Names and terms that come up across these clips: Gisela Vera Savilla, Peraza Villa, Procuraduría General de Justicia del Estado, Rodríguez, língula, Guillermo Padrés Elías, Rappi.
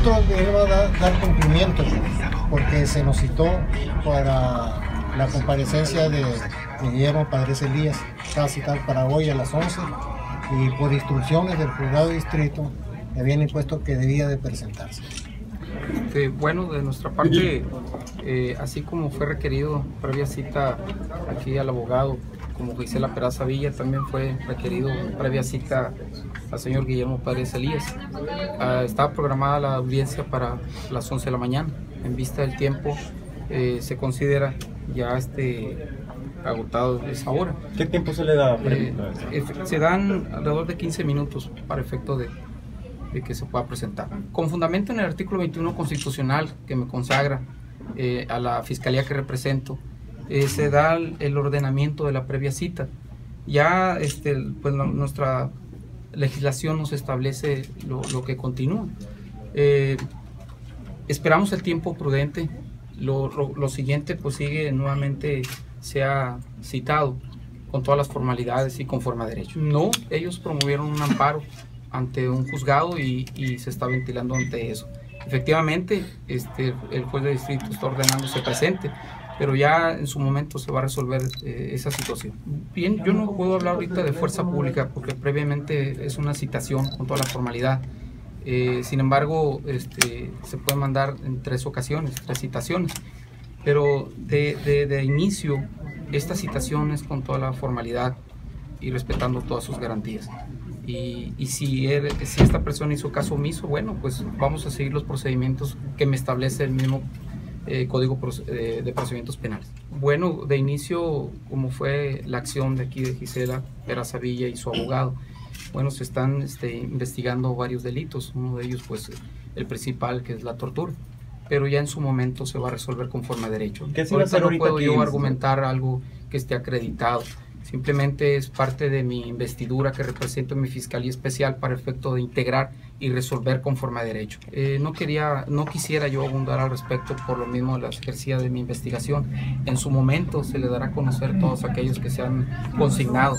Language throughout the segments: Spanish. nosotros debemos dar cumplimiento, porque se nos citó para la comparecencia de Guillermo Padrés Elías, está citada para hoy a las 11, y por instrucciones del juzgado de distrito le habían impuesto que debía de presentarse. Bueno, de nuestra parte, así como fue requerido previa cita aquí al abogado, como Gisela Peraza Villa, también fue requerido previa cita al señor Guillermo Padrés Elías. Estaba programada la audiencia para las 11 de la mañana. En vista del tiempo, se considera ya agotado esa hora. ¿Qué tiempo se le da? Se dan alrededor de 15 minutos para efecto de que se pueda presentar. Con fundamento en el artículo 21 constitucional que me consagra a la fiscalía que represento, se da el ordenamiento de la previa cita. Ya pues nuestra legislación nos establece lo que continúa. Esperamos el tiempo prudente. Lo siguiente pues sigue nuevamente, se ha citado con todas las formalidades y conforme a derecho. No, ellos promovieron un amparo ante un juzgado y se está ventilando ante eso. Efectivamente, el juez de distrito está ordenando se presente, pero ya en su momento se va a resolver esa situación. Bien, yo no puedo hablar ahorita de fuerza pública porque previamente es una citación con toda la formalidad. Sin embargo, se puede mandar en tres ocasiones, tres citaciones, pero de inicio esta citación es con toda la formalidad y respetando todas sus garantías. Y si esta persona hizo caso omiso, bueno, pues vamos a seguir los procedimientos que me establece el mismo Código de Procedimientos Penales. Bueno, de inicio, como fue la acción de aquí de Gisela Peraza Villa y su abogado, bueno, se están investigando varios delitos, uno de ellos pues el principal, que es la tortura, pero ya en su momento se va a resolver conforme a derecho. Ahorita no puedo yo argumentar algo que esté acreditado. Simplemente es parte de mi investidura que represento en mi Fiscalía Especial para efecto de integrar y resolver conforme a derecho. No quisiera yo abundar al respecto por lo mismo de la ejercida de mi investigación. En su momento se le dará a conocer todos aquellos que se han consignado.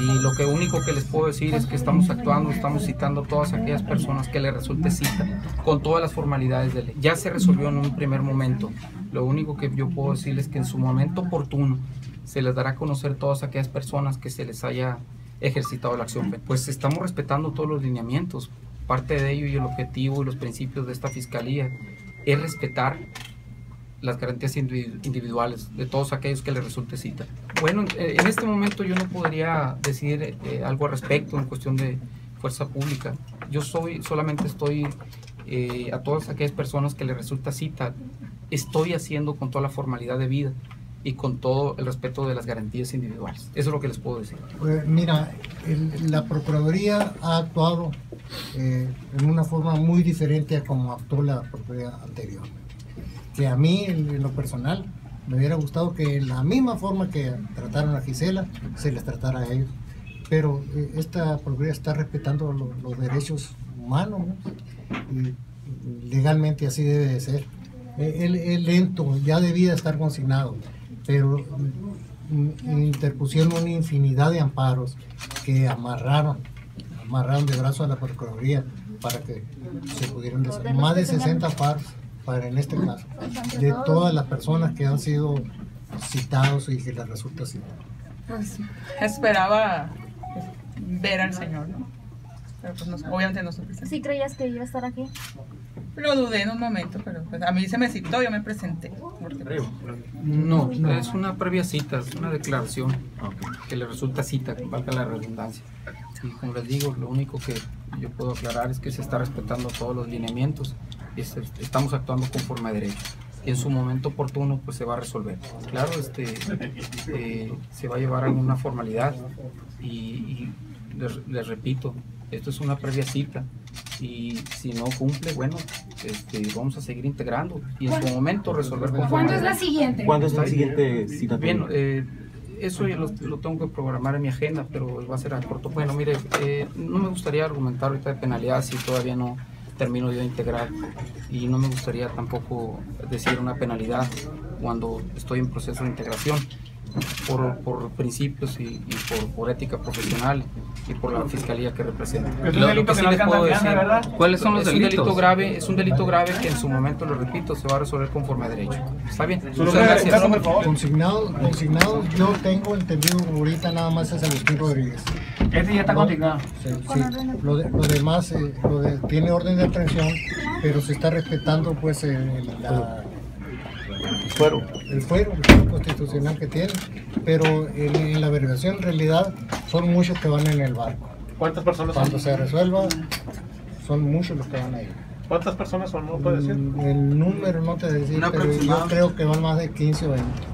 Y lo que único que les puedo decir es que estamos actuando, estamos citando a todas aquellas personas que les resulte cita con todas las formalidades de ley. Ya se resolvió en un primer momento. Lo único que yo puedo decirles es que en su momento oportuno se les dará a conocer todas aquellas personas que se les haya ejercitado la acción. Pues estamos respetando todos los lineamientos. Parte de ello y el objetivo y los principios de esta Fiscalía es respetar las garantías individuales de todos aquellos que les resulte cita. Bueno, en este momento yo no podría decir algo al respecto en cuestión de fuerza pública. Yo solamente estoy a todas aquellas personas que les resulta cita, estoy haciendo con toda la formalidad de vida y con todo el respeto de las garantías individuales. Eso es lo que les puedo decir. Pues mira, la Procuraduría ha actuado en una forma muy diferente a como actuó la Procuraduría anterior. Que a mí, en lo personal, me hubiera gustado que en la misma forma que trataron a Gisela, se les tratara a ellos. Pero esta Procuraduría está respetando los derechos humanos, ¿no? Y legalmente así debe de ser. El lento ya debía estar consignado, pero interpusieron una infinidad de amparos que amarraron de brazo a la Procuraduría para que se pudieran desarrollar. Más de 60 amparos para, en este caso, de todas las personas que han sido citados y que les resulta citado. Pues esperaba ver al señor, ¿no? Pero pues obviamente no se presentó. ¿Sí creías que iba a estar aquí? Lo dudé en un momento, pero pues a mí se me citó, yo me presenté. No, es una previa cita, es una declaración que le resulta cita, valga la redundancia. Y como les digo, lo único que yo puedo aclarar es que se está respetando todos los lineamientos y estamos actuando conforme a derecho. Y en su momento oportuno pues se va a resolver. Claro, se va a llevar a una formalidad y les repito, esto es una previa cita. Y si no cumple, bueno, vamos a seguir integrando y en su momento resolver conforme. ¿Cuándo es la siguiente? ¿Cuándo es la siguiente cita? Bien, eso yo lo tengo que programar en mi agenda, pero va a ser a corto. Bueno, mire, no me gustaría argumentar ahorita de penalidad si todavía no termino de integrar y no me gustaría tampoco decir una penalidad cuando estoy en proceso de integración. por principios y por ética profesional y por la fiscalía que representa. Lo que sí les puedo decir, ¿cuáles son los delitos? Es un delito grave que en su momento, lo repito, se va a resolver conforme a derecho. ¿Está bien? Consignado, yo tengo entendido ahorita nada más es Agustín Rodríguez. Este ya está consignado. Sí. Lo demás tiene orden de aprehensión, pero se está respetando pues el fuero constitucional que tiene, pero en la averiguación en realidad son muchos que van en el barco. ¿Cuántas personas son? Cuando se resuelva, son muchos los que van ahí. ¿Cuántas personas son? ¿No puede decir? El número no te decía, pero yo creo que van más de 15 o 20.